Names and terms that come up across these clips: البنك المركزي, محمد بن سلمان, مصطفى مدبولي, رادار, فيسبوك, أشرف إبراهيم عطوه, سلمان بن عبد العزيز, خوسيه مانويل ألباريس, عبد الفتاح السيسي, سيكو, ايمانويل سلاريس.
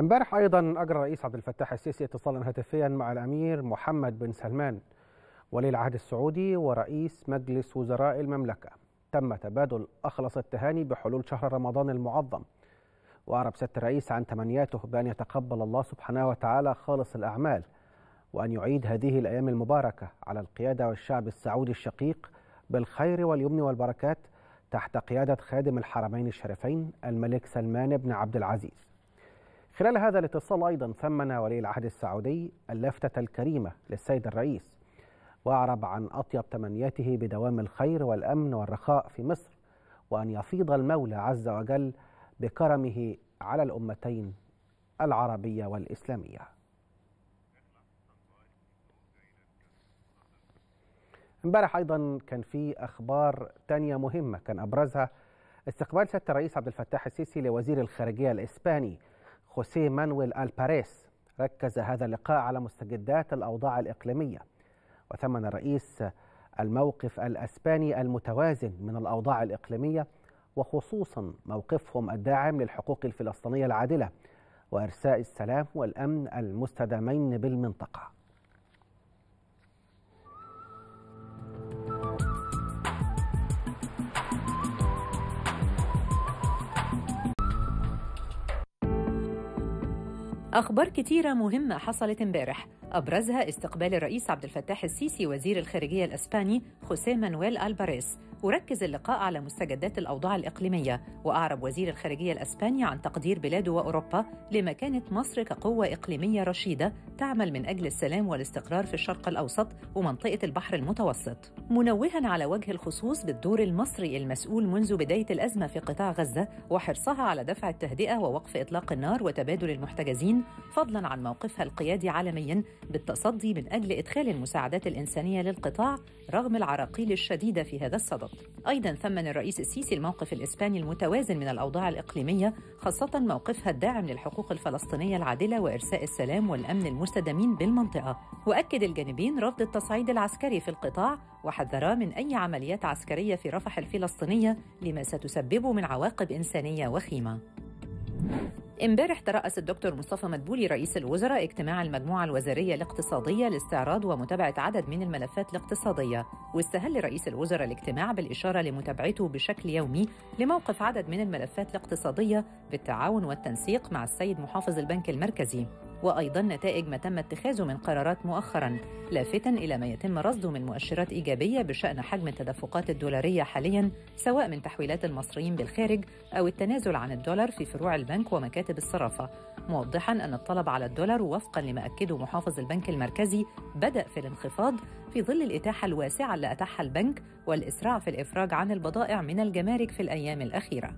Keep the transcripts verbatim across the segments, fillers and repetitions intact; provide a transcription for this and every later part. امبارح أيضا أجرى الرئيس عبد الفتاح السيسي اتصالا هاتفيا مع الأمير محمد بن سلمان ولي العهد السعودي ورئيس مجلس وزراء المملكة. تم تبادل أخلص التهاني بحلول شهر رمضان المعظم، وأعرب سيادة الرئيس عن تمنياته بأن يتقبل الله سبحانه وتعالى خالص الأعمال، وأن يعيد هذه الأيام المباركة على القيادة والشعب السعودي الشقيق بالخير واليمن والبركات تحت قيادة خادم الحرمين الشريفين الملك سلمان بن عبد العزيز. خلال هذا الاتصال أيضا ثمن ولي العهد السعودي اللفتة الكريمة للسيد الرئيس، وأعرب عن أطيب تمنياته بدوام الخير والأمن والرخاء في مصر، وأن يفيض المولى عز وجل بكرمه على الأمتين العربية والإسلامية. امبارح أيضا كان في أخبار تانية مهمة كان أبرزها استقبال سيادة الرئيس عبد الفتاح السيسي لوزير الخارجية الإسباني خوسيه مانويل ألباريس. ركز هذا اللقاء على مستجدات الأوضاع الإقليمية، وثمن الرئيس الموقف الأسباني المتوازن من الأوضاع الإقليمية، وخصوصا موقفهم الداعم للحقوق الفلسطينية العادلة وإرساء السلام والأمن المستدامين بالمنطقة. أخبار كتيرة مهمة حصلت امبارح، أبرزها استقبال الرئيس عبد الفتاح السيسي وزير الخارجية الإسباني خوسيه مانويل ألباريس، وركز اللقاء على مستجدات الأوضاع الإقليمية، وأعرب وزير الخارجية الإسباني عن تقدير بلاده وأوروبا لمكانة مصر كقوة إقليمية رشيدة تعمل من أجل السلام والاستقرار في الشرق الأوسط ومنطقة البحر المتوسط، منوهاً على وجه الخصوص بالدور المصري المسؤول منذ بداية الأزمة في قطاع غزة وحرصها على دفع التهدئة ووقف إطلاق النار وتبادل المحتجزين، فضلاً عن موقفها القيادي عالمياً بالتصدي من أجل إدخال المساعدات الإنسانية للقطاع رغم العراقيل الشديدة في هذا الصدد. أيضاً ثمن الرئيس السيسي الموقف الإسباني المتوازن من الأوضاع الإقليمية، خاصة موقفها الداعم للحقوق الفلسطينية العادلة وإرساء السلام والأمن المستدامين بالمنطقة، وأكد الجانبين رفض التصعيد العسكري في القطاع، وحذرا من أي عمليات عسكرية في رفح الفلسطينية لما ستسببه من عواقب إنسانية وخيمة. امبارح ترأس الدكتور مصطفى مدبولي رئيس الوزراء اجتماع المجموعة الوزارية الاقتصادية لاستعراض ومتابعة عدد من الملفات الاقتصادية، واستهل رئيس الوزراء الاجتماع بالإشارة لمتابعته بشكل يومي لموقف عدد من الملفات الاقتصادية بالتعاون والتنسيق مع السيد محافظ البنك المركزي، وأيضا نتائج ما تم اتخاذه من قرارات مؤخرا، لافتا إلى ما يتم رصده من مؤشرات إيجابية بشأن حجم التدفقات الدولارية حاليا، سواء من تحويلات المصريين بالخارج أو التنازل عن الدولار في فروع البنك ومكاتب الصرافة، موضحا أن الطلب على الدولار وفقا لما أكده محافظ البنك المركزي بدأ في الانخفاض في ظل الإتاحة الواسعة اللي أتاحها البنك والإسراع في الإفراج عن البضائع من الجمارك في الأيام الأخيرة.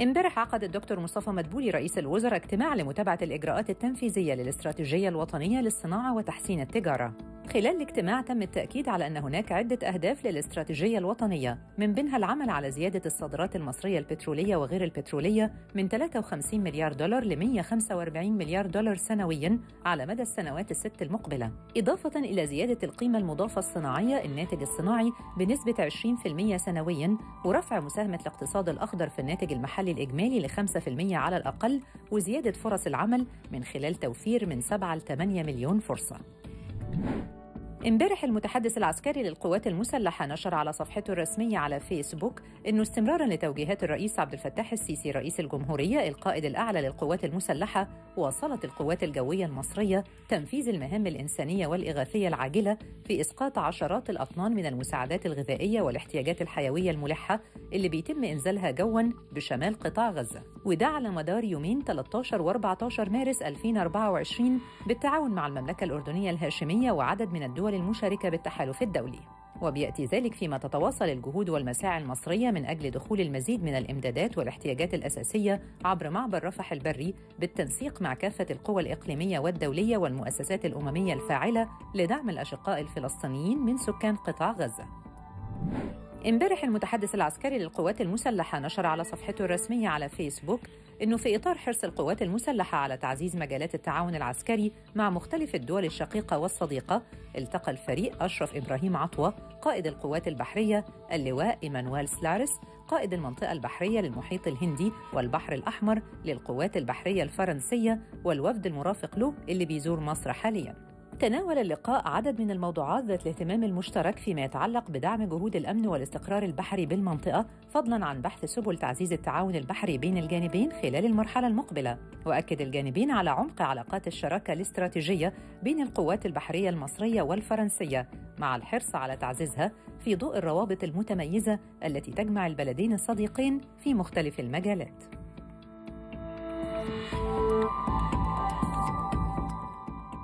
امبارح عقد الدكتور مصطفى مدبولي رئيس الوزراء اجتماع لمتابعة الإجراءات التنفيذية للاستراتيجية الوطنية للصناعة وتحسين التجارة. خلال الاجتماع تم التأكيد على أن هناك عدة أهداف للاستراتيجية الوطنية، من بينها العمل على زيادة الصادرات المصرية البترولية وغير البترولية من ثلاثة وخمسين مليار دولار ل مئة وخمسة وأربعين مليار دولار سنوياً على مدى السنوات الست المقبلة، إضافة إلى زيادة القيمة المضافة الصناعية الناتج الصناعي بنسبة عشرين بالمئة سنوياً، ورفع مساهمة الاقتصاد الأخضر في الناتج المحلي الإجمالي ل خمسة بالمئة على الأقل، وزيادة فرص العمل من خلال توفير من سبعة لثمانية مليون فرصة. امبارح المتحدث العسكري للقوات المسلحة نشر على صفحته الرسمية على فيسبوك أنه استمرارا لتوجيهات الرئيس عبد الفتاح السيسي رئيس الجمهورية القائد الأعلى للقوات المسلحة، واصلت القوات الجوية المصرية تنفيذ المهام الإنسانية والإغاثية العاجلة في إسقاط عشرات الأطنان من المساعدات الغذائية والاحتياجات الحيوية الملحة اللي بيتم إنزالها جوا بشمال قطاع غزة، وده على مدار يومين ثلاثة عشر وأربعة عشر مارس ألفين وأربعة وعشرين بالتعاون مع المملكة الأردنية الهاشمية وعدد من الدول المشاركة بالتحالف الدولي، وبيأتي ذلك فيما تتواصل الجهود والمساعي المصرية من أجل دخول المزيد من الإمدادات والاحتياجات الأساسية عبر معبر رفح البري بالتنسيق مع كافة القوى الإقليمية والدولية والمؤسسات الأممية الفاعلة لدعم الأشقاء الفلسطينيين من سكان قطاع غزة. امبارح المتحدث العسكري للقوات المسلحة نشر على صفحته الرسمية على فيسبوك أنه في إطار حرص القوات المسلحة على تعزيز مجالات التعاون العسكري مع مختلف الدول الشقيقة والصديقة، التقى الفريق أشرف إبراهيم عطوه قائد القوات البحرية، اللواء ايمانويل سلاريس قائد المنطقة البحرية للمحيط الهندي والبحر الأحمر للقوات البحرية الفرنسية والوفد المرافق له اللي بيزور مصر حالياً. تناول اللقاء عدد من الموضوعات ذات الاهتمام المشترك فيما يتعلق بدعم جهود الأمن والاستقرار البحري بالمنطقة، فضلاً عن بحث سبل تعزيز التعاون البحري بين الجانبين خلال المرحلة المقبلة. وأكد الجانبين على عمق علاقات الشراكة الاستراتيجية بين القوات البحرية المصرية والفرنسية، مع الحرص على تعزيزها في ضوء الروابط المتميزة التي تجمع البلدين الصديقين في مختلف المجالات.